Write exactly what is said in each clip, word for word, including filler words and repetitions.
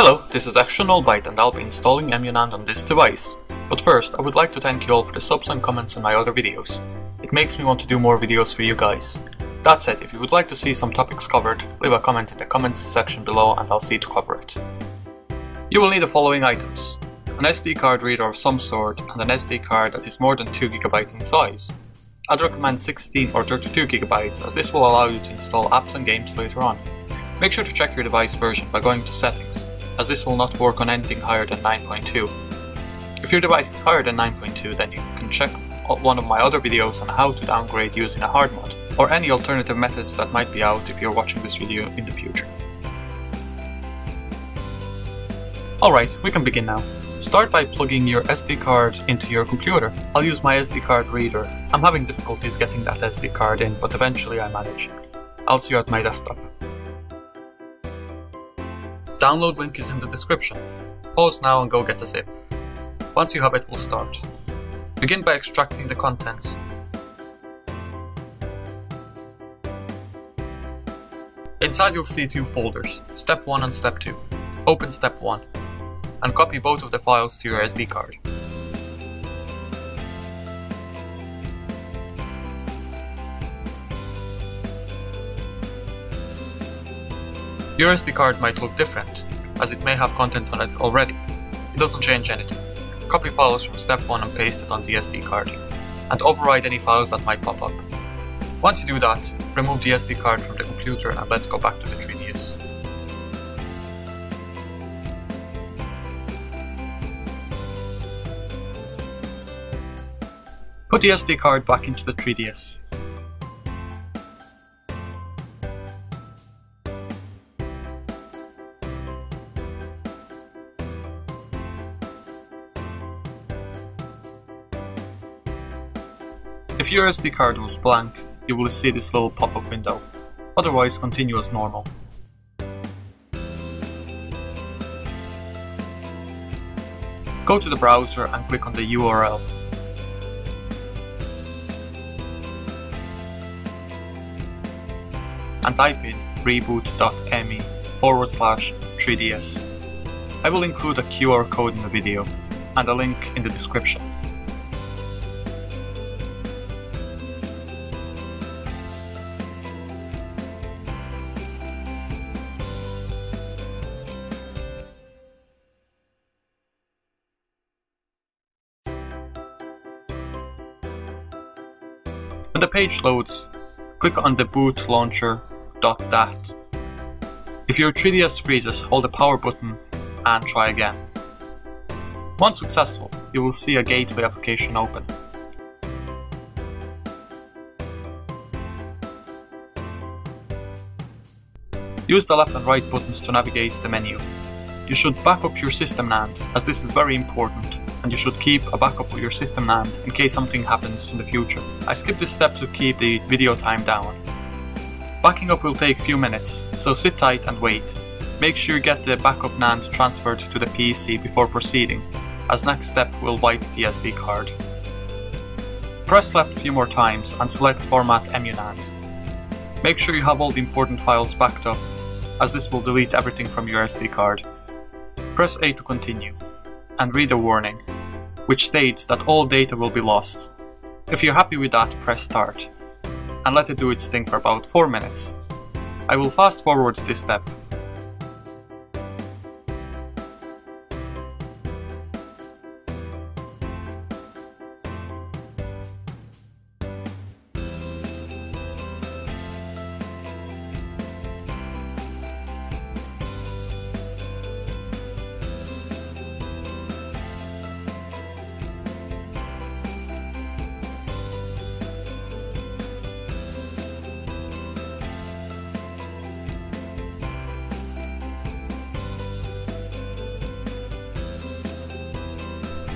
Hello, this is ExtraNullByte and I'll be installing EmuNAND on this device. But first, I would like to thank you all for the subs and comments on my other videos. It makes me want to do more videos for you guys. That said, if you would like to see some topics covered, leave a comment in the comments section below and I'll see to cover it. You will need the following items: an S D card reader of some sort and an S D card that is more than two gigabytes in size. I'd recommend sixteen or thirty-two gigabytes as this will allow you to install apps and games later on. Make sure to check your device version by going to settings, as this will not work on anything higher than nine point two. If your device is higher than nine point two, then you can check one of my other videos on how to downgrade using a hard mod, or any alternative methods that might be out if you're watching this video in the future. Alright, we can begin now. Start by plugging your S D card into your computer. I'll use my S D card reader. I'm having difficulties getting that S D card in, but eventually I manage. I'll see you at my desktop. Download link is in the description. Pause now and go get a zip. Once you have it, we'll start. Begin by extracting the contents. Inside you'll see two folders, step one and step two. Open step one and copy both of the files to your S D card. Your S D card might look different, as it may have content on it already. It doesn't change anything. Copy files from step one and paste it on the S D card, and override any files that might pop up. Once you do that, remove the S D card from the computer and let's go back to the three D S. Put the S D card back into the three D S. If your S D card was blank, you will see this little pop-up window. Otherwise, continue as normal. Go to the browser and click on the U R L. And type in reboot.me forward slash 3ds. I will include a Q R code in the video and a link in the description. When the page loads, click on the boot launcher .dat. If your three D S freezes, hold the power button and try again. Once successful, you will see a Gateway application open. Use the left and right buttons to navigate the menu. You should back up your SysNAND, as this is very important, and you should keep a backup of your SysNAND in case something happens in the future. I skipped this step to keep the video time down. Backing up will take few minutes, so sit tight and wait. Make sure you get the backup NAND transferred to the P C before proceeding, as next step will wipe the S D card. Press left a few more times and select format EmuNAND. Make sure you have all the important files backed up, as this will delete everything from your S D card. Press A to continue, and read a warning, which states that all data will be lost. If you're happy with that, press start, and let it do its thing for about four minutes. I will fast forward this step.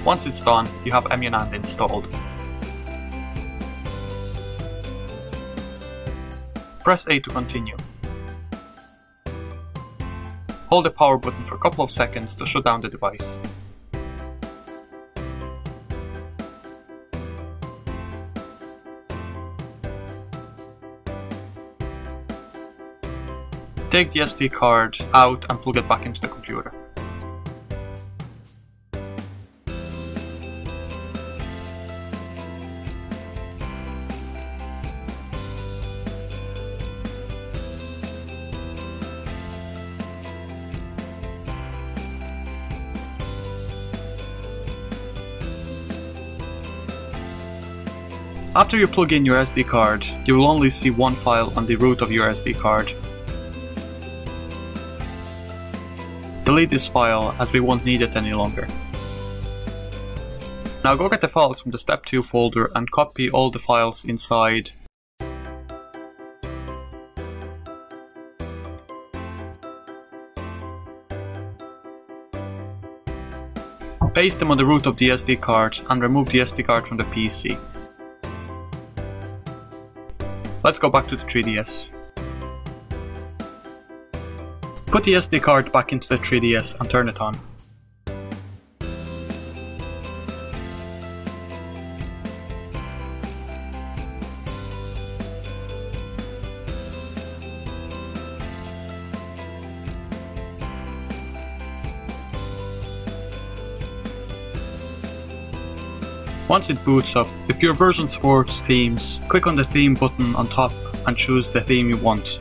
Once it's done, you have EmuNAND installed. Press A to continue. Hold the power button for a couple of seconds to shut down the device. Take the S D card out and plug it back into the computer. After you plug in your S D card, you will only see one file on the root of your S D card. Delete this file as we won't need it any longer. Now go get the files from the step two folder and copy all the files inside. Paste them on the root of the S D card and remove the S D card from the P C. Let's go back to the three D S. Put the S D card back into the three D S and turn it on. Once it boots up, if your version supports themes, click on the theme button on top and choose the theme you want.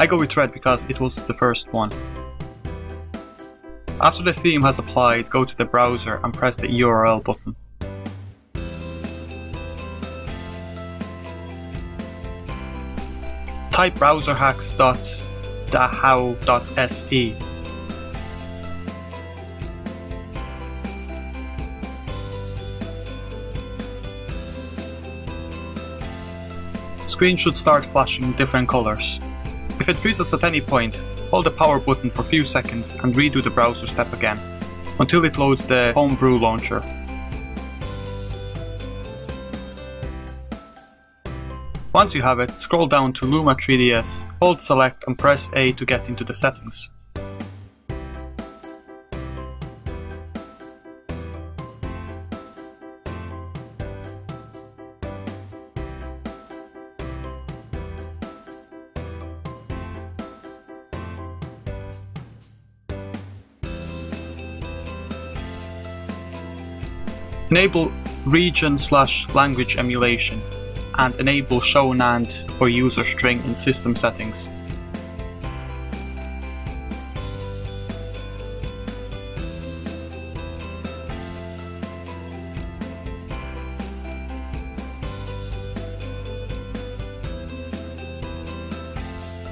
I go with red because it was the first one. After the theme has applied, go to the browser and press the U R L button. Type browserhacks dot dahou dot S E. Screen should start flashing different colors. If it freezes at any point, hold the power button for a few seconds and redo the browser step again, until it loads the Homebrew Launcher. Once you have it, scroll down to Luma three D S, hold select and press A to get into the settings. Enable region slash language emulation and enable show NAND or user string in system settings.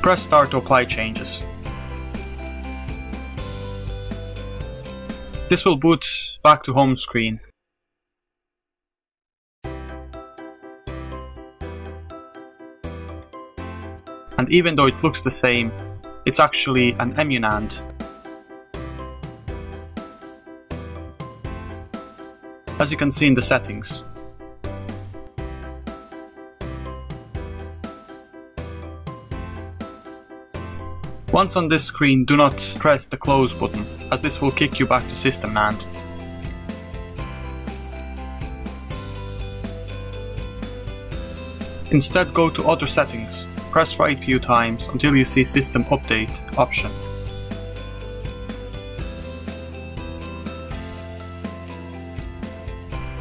Press start to apply changes. This will boot back to home screen. And even though it looks the same, it's actually an EmuNAND. As you can see in the settings. Once on this screen, do not press the close button, as this will kick you back to SysNAND. Instead, go to Other Settings. Press right few times until you see System Update option.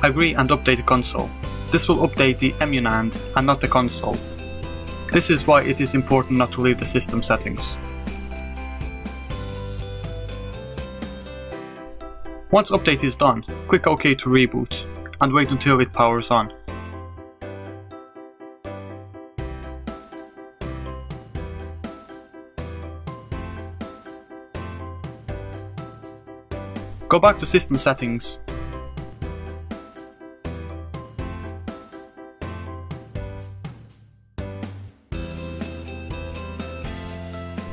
Agree and update the console. This will update the EmuNAND and not the console. This is why it is important not to leave the system settings. Once update is done, click OK to reboot and wait until it powers on. Go back to system settings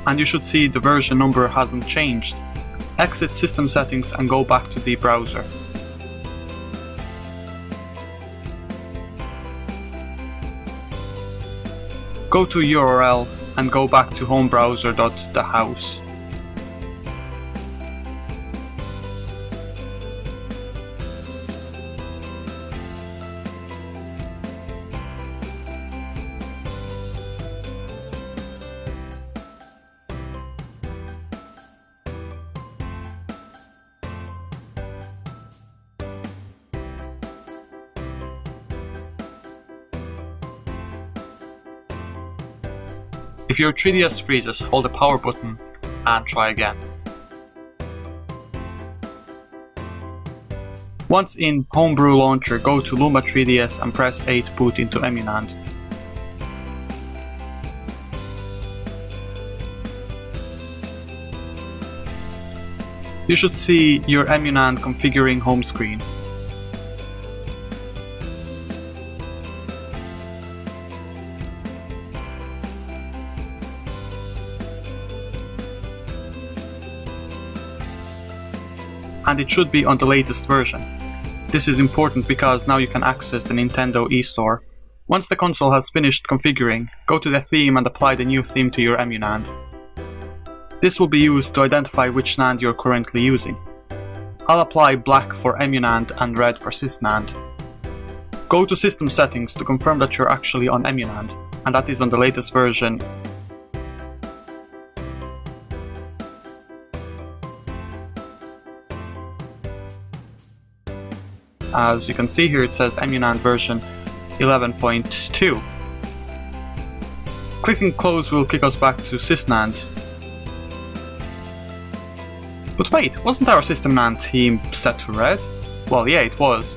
and you should see the version number hasn't changed. Exit system settings and go back to the browser. Go to U R L and go back to home browser dot dahou dot S E. If your three D S freezes, hold the power button and try again. Once in Homebrew Launcher, go to Luma three D S and press A to boot into EmuNAND. You should see your EmuNAND configuring home screen. And it should be on the latest version. This is important because now you can access the Nintendo eStore. Once the console has finished configuring, go to the theme and apply the new theme to your EmuNAND. This will be used to identify which NAND you're currently using. I'll apply black for EmuNAND and red for SysNAND. Go to System Settings to confirm that you're actually on EmuNAND, and that is on the latest version. As you can see here, it says EmuNAND version eleven point two. Clicking close will kick us back to SysNAND. But wait, wasn't our system NAND theme set to red? Well, yeah, it was.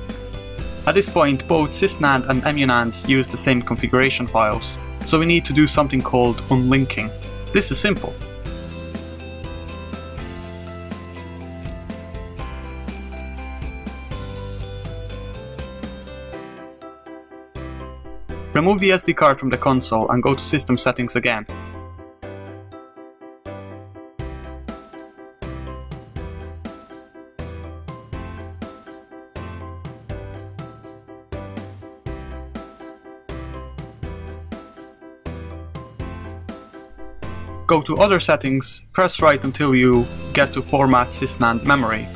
At this point, both SysNAND and EmuNAND use the same configuration files, so we need to do something called unlinking. This is simple. Remove the S D card from the console and go to System Settings again. Go to Other Settings, press right until you get to Format SysNAND Memory.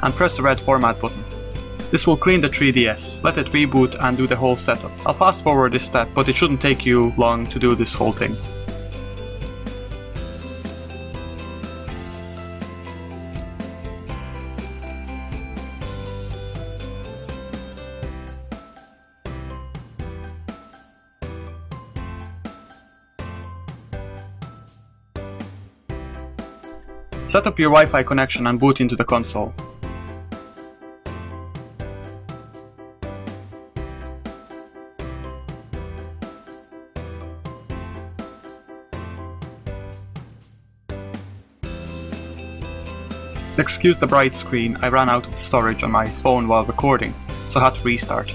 And press the red format button. This will clean the three D S, let it reboot and do the whole setup. I'll fast forward this step, but it shouldn't take you long to do this whole thing. Set up your Wi-Fi connection and boot into the console. Excuse the bright screen, I ran out of storage on my phone while recording, so I had to restart.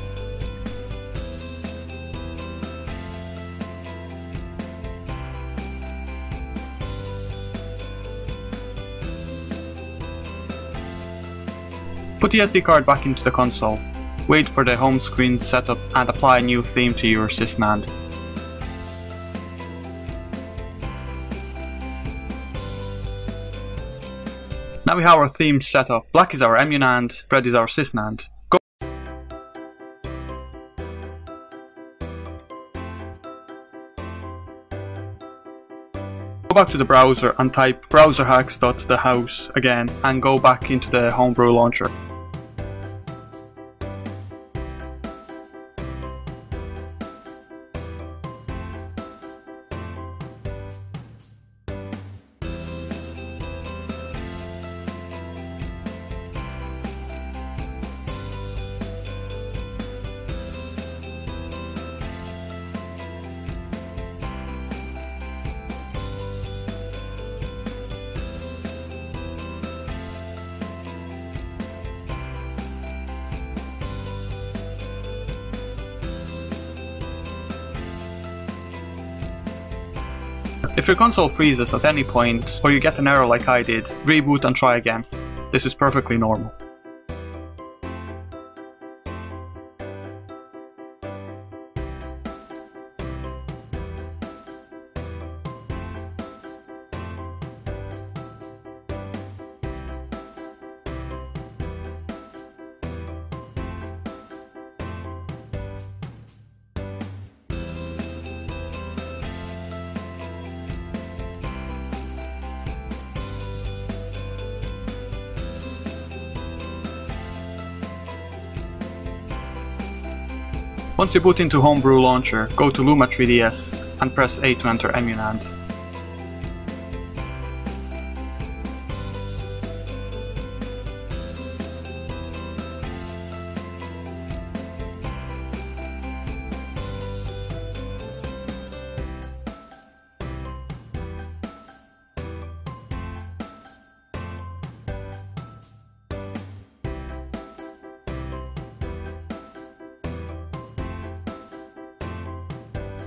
Put the S D card back into the console, wait for the home screen setup and apply a new theme to your SysNAND. Now we have our theme set up. Black is our EmuNAND, red is our SysNAND. Go back to the browser and type browserhacks dot dahow dot se again and go back into the Homebrew Launcher. If your console freezes at any point, or you get an error like I did, reboot and try again. This is perfectly normal. Once you boot into Homebrew Launcher, go to Luma three D S and press A to enter EmuNAND.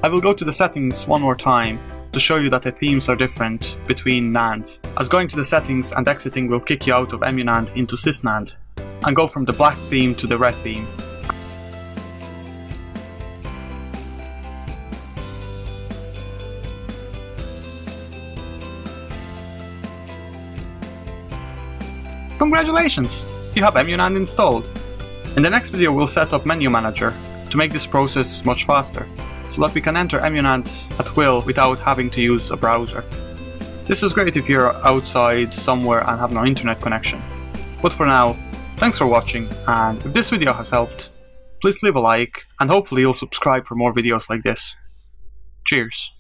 I will go to the settings one more time to show you that the themes are different between NANDs, as going to the settings and exiting will kick you out of EmuNAND into SysNAND, and go from the black theme to the red theme. Congratulations! You have EmuNAND installed! In the next video we'll set up Menu Manager to make this process much faster, so that we can enter EmuNAND at will without having to use a browser. This is great if you're outside somewhere and have no internet connection. But for now, thanks for watching, and if this video has helped, please leave a like, and hopefully you'll subscribe for more videos like this. Cheers!